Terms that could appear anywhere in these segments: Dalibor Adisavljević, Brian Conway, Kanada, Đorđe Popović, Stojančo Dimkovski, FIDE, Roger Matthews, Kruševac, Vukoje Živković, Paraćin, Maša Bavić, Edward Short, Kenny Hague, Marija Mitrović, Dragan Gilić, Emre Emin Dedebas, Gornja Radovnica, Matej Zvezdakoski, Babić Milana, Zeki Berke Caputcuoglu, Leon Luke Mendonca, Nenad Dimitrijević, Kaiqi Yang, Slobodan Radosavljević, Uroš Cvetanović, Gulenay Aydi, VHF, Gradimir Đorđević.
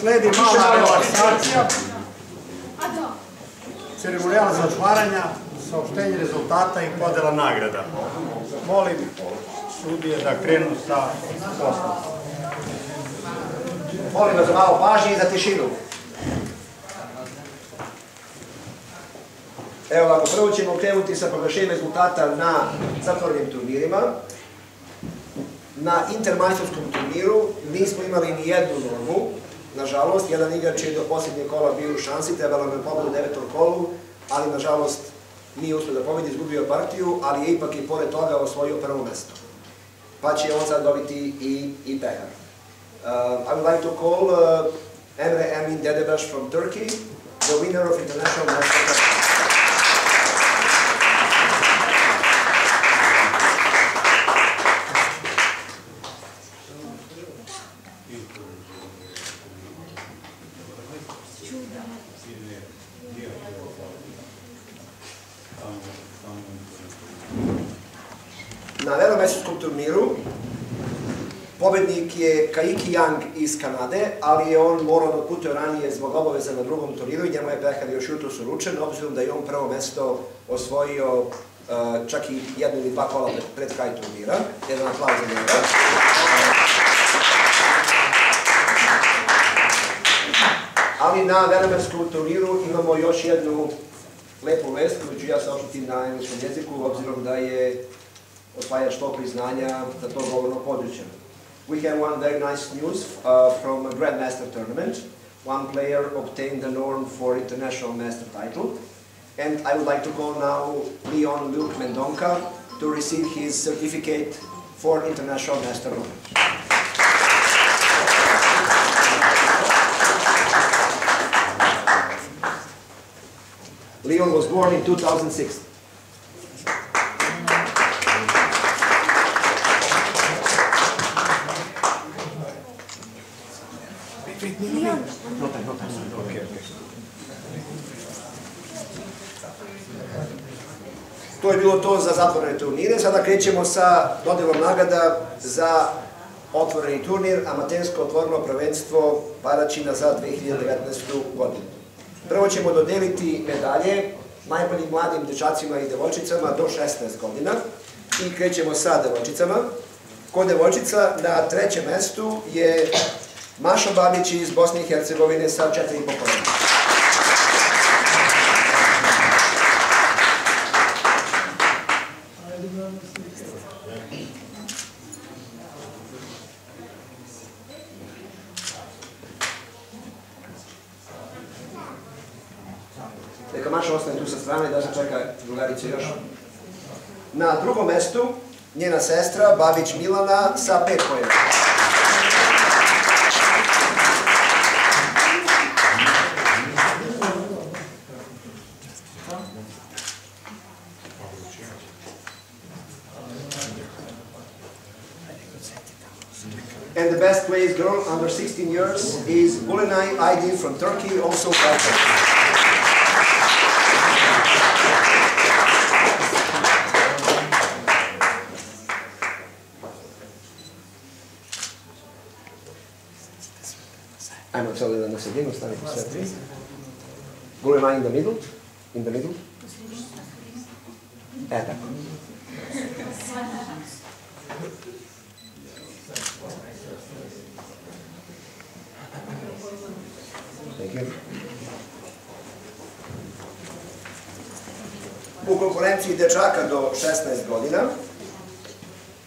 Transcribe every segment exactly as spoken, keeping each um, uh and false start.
Sledi mala relaksacija, ceremonijal zatvaranja, saopštenje rezultata i podela nagrada. Molim sudije da krenu sa poslom. Molim vas za malo pažnje i za tišinu. Evo ovako, prvo ćemo krenuti sa proglašenjem rezultata na zatvorenim turnirima. Na intermajstorskom turniru nismo imali ni jednu normu, nažalost, jedan igrač je do posljednjeg kola bio u šansi, trebalo nam je pobedu u devetom kolu, ali nažalost nije uspio da pobedi, izgubio partiju, ali je ipak i pored toga osvojio prvo mesto. Pa će on sad dobiti i pehar. I would like to call Emre Emin Dedebas from Turkey, the winner of International Master Cup. Je Kaiqi Yang iz Kanade, ali je on morao da putuje ranije zbog obaveza na drugom turniru i njemu je pehar još jutros uručen, obzirom da je on prvo mesto osvojio čak i jednu ili dva kola pred kraj turnira. Jedan aplauz za njega. Ali na velemerskom turniru imamo još jednu lepu vest, koju ću ja saopštiti na engleskom jeziku, obzirom da je osvajač tog priznanja za to govorno područje. We have one very nice news from a Grandmaster tournament. One player obtained the norm for international master title. And I would like to call now Leon Luke Mendonca to receive his certificate for international master tournament. Leon was born in two thousand six. To je bilo to za zatvorene turnire. Sada krećemo sa dodelom nagrada za otvoreni turnir, amatersko otvoreno prvenstvo Paraćina za dve hiljade devetnaestu. godinu. Prvo ćemo dodeliti medalje najboljim mladim dečacima i devojčicama do šesnaest godina. I krećemo sa devojčicama. Kod devojčica na trećem mestu je Maša Bavić iz Bosne i Hercegovine sa četiri i po godina. Neka Maša ostane tu sa strane, da se čeka drugarice još. Na drugom mestu njena sestra Babić Milana sa pet pojena. And the best place girl under sixteen years is Gulenay Aydi from Turkey, also five pojena. Ajmo se ovdje da nas jedinu, stavite sve. Gulenaj in the middle, in the middle. E, tako. Thank you. U konkurenciji dečaka do šesnaest godina,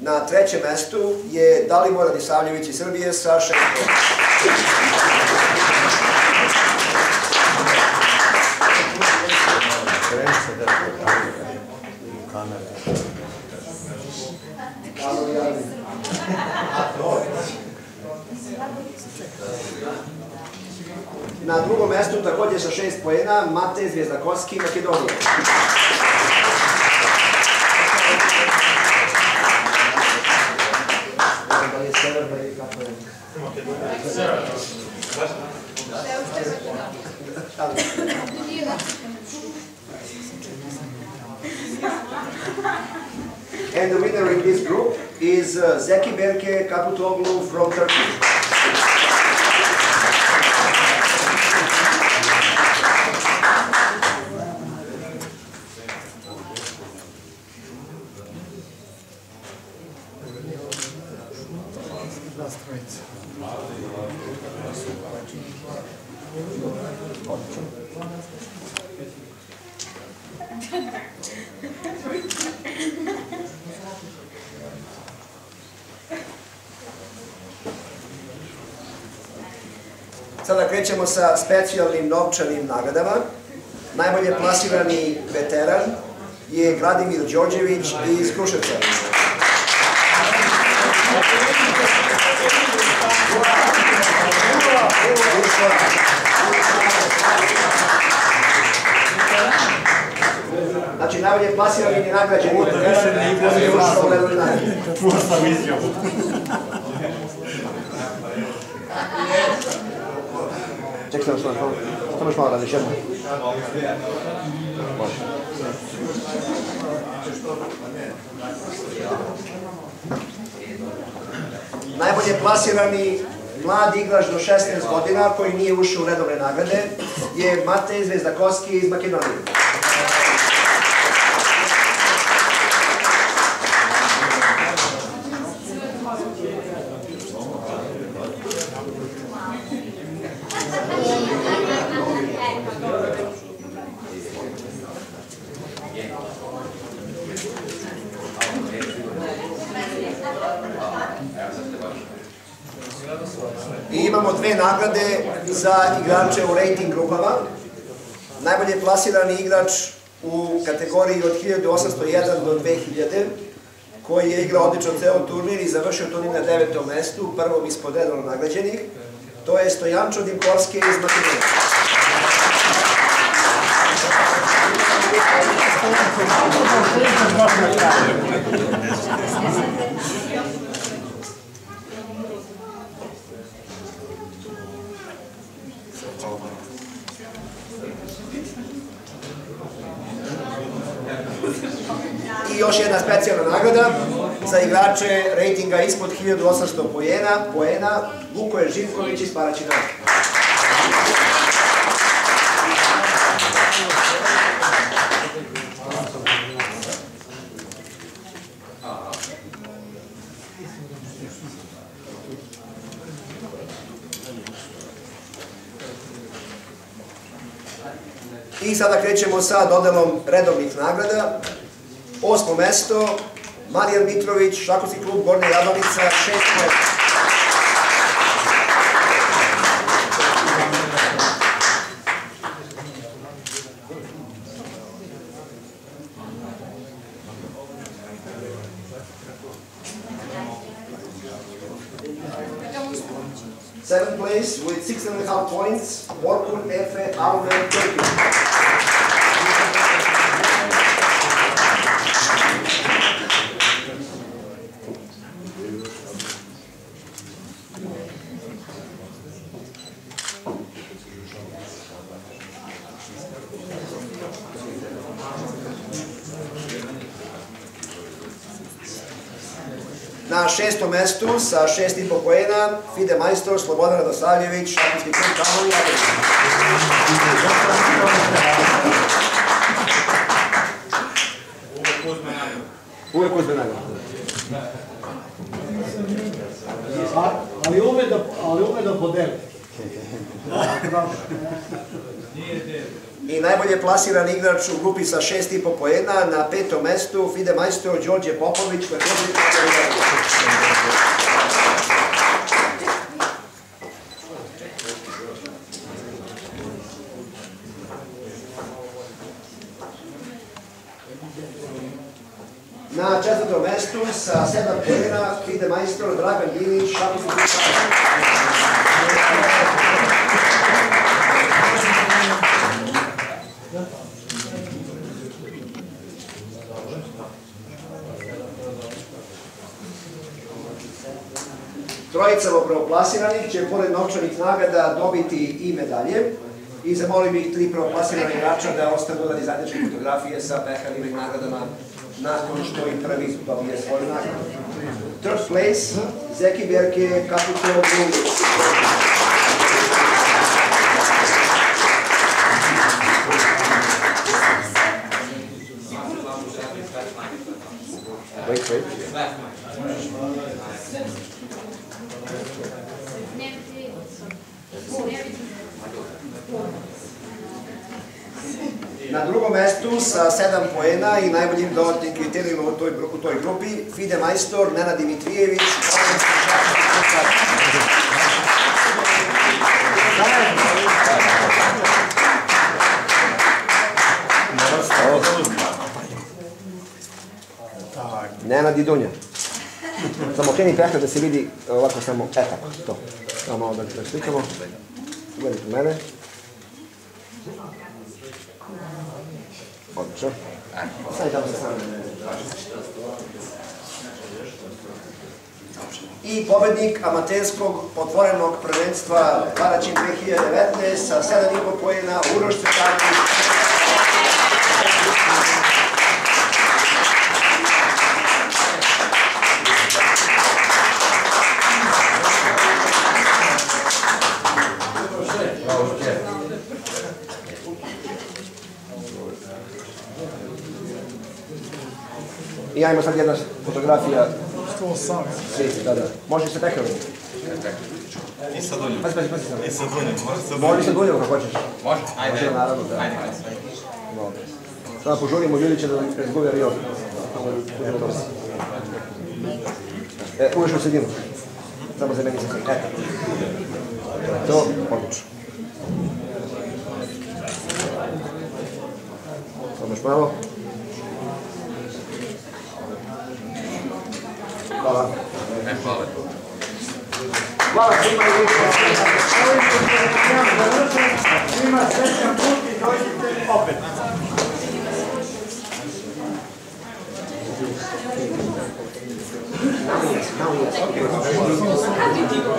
na trećem mestu je Dalibor Adisavljević iz Srbije sa šest godina. Na drugom mestu također sa šest pojena Matej Zvezdakoski, Makedonija. And the winner in this group is Zeki Berke Caputcuoglu from Turkey. Odlično. Sada krećemo sa specijalnim novčanim nagradama. Najbolje plasirani veteran je Gradimir Đorđević iz Kruševca. Znači, najbolje plasirani i nagrađeni veteran je Uroš Cvetanović. Ček se, samo što malo radiš, jedno. Najbolje plasirani mlad igrač do šesnaest godina koji nije ušao u redovne nagrade je Matej Zvezdakoski iz Makedonije. Nagrade za igrače u rating grupama. Najbolje plasirani igrač u kategoriji od hiljadu osamsto jedan do dve hiljade, koji je igrao odlično ceo turnir i završio turnir na devetom mestu, prvom ispod redovno nagrađenih. To je Stojančo Dimkovski iz Makedonije. I još jedna specijalna nagrada za igrače rejtinga ispod hiljadu osamsto poena, Vukoje Živković iz Paraćina. I sada krećemo sa dodelom redovnih nagrada. Osmo mesto, Marija Mitrović, šahovski klub Gornja Radovnica, šest mesto. Seventh place with six and a half points, Borkun Efe Avner Turkey. Na šestom mestu, sa šest i po poena, Fide majstor Slobodan Radosavljević, šahovski klub Gradimir Đorđević. Uvek uzme nagradu. Ali ume da podeli. I najbolje plasiran igrač u grupi sa šest i po poena na petom mestu Fide majstor Đorđe Popović. Na četvrtom mestu sa sedam poena Fide majstor Dragan Gilić. Trojica prvoplasiranih će pored novčanih nagrada dobiti i medalje i zamolim ih tri prvoplasirana igrača da ostanu dodati zajedničke fotografije sa pehaljivim nagradama nakon što i prvi dobije svoju nagradu. Third place, Zeki Berke Caputcuoglu. Wait, wait. Thank you. Na drugom mestu sa sedam poena i najboljim dodatnim kriterijima u toj grupi Fide Majstor, Nenad Dimitrijević. Nenad i Dunja. Samo kreni prehled da se vidi ovako samo, e tako, to. Samo malo da slikamo. Gledajte u mene. Odlično. Saj tamo se sami. I pobednik amaterskog otvorenog prvenstva Paraćin dve hiljade devetnaeste sa sedam i po poena Uroš Cvetanović. I ja imam sad jedna fotografija. Možeš se pekati? I sa Dunjom. Pazi, pazi, pazi. I sa Dunjom. Možeš sa Dunjom kako hoćeš. Može? Ajde. Ajde. Sada požurimo Julića da izgubi avion. Uveš u sredinu. Samo za meni se sve. Eto. To odlično. Samo još malo. Hvala. Hvala. Hvala svima i više. Svima srećan put i dođite opet. Hvala.